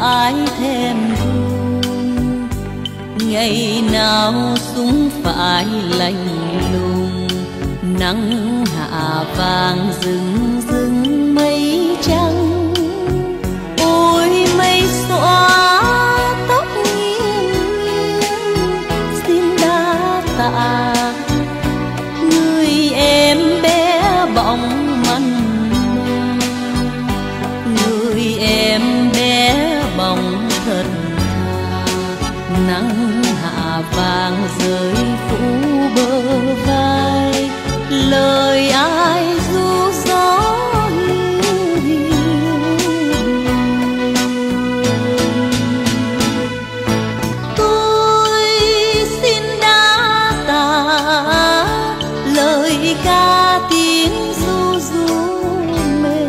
phải thêm thương. Ngày nào súng phải lạnh lùng, nắng hạ vàng rừng rừng mây trắng. Ôi mây xóa tóc nghiêng nghiêng, xin đa tạ người em bé bỏng. Nắng hạ vàng rơi phủ bờ vai, lời ai ru gió hiu hiu. Tôi xin đa tạ lời ca tiếng ru ru mê,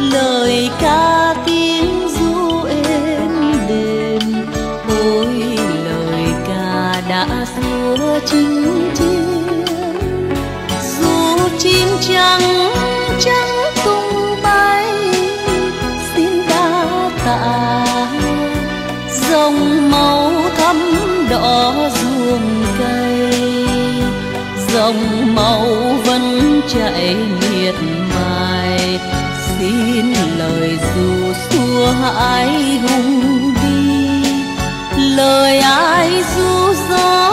lời ca tiếng chinh chiến, dù chim trắng trắng tung bay, xin đa tạ dòng màu thắm đỏ ruộng cây, dòng màu vẫn chạy miệt mài, xin lời dù xua hãi hùng đi, lời ai du gió.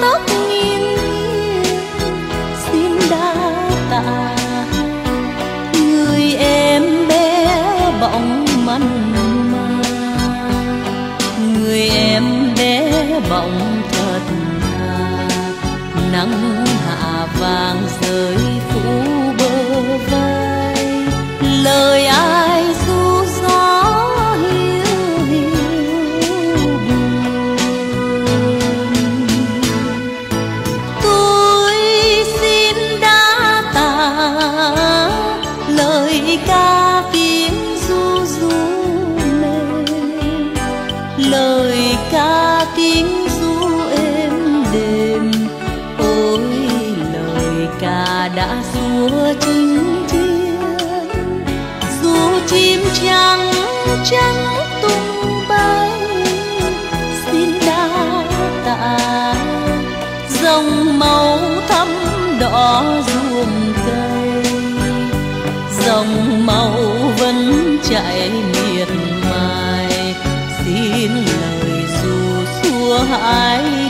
tóc nghiêng nghiêng, xin đa tạ người em bé bỏng manh, người em bé bỏng thật thà. Nắng hạ vàng rơi phủ bờ vai, lời ai ru gió hiu hiu buồn. Tôi xin đa tạ lời ca tiếng ru ru, lời ca tiếng ru êm đềm. Ôi lời ca đã xua chinh chiến, dù chim trắng trắng tung bay, xin đa tạ dòng màu thắm đỏ ruộng cây, dòng màu vẫn chạy miệt mài, xin lời dù xua hãi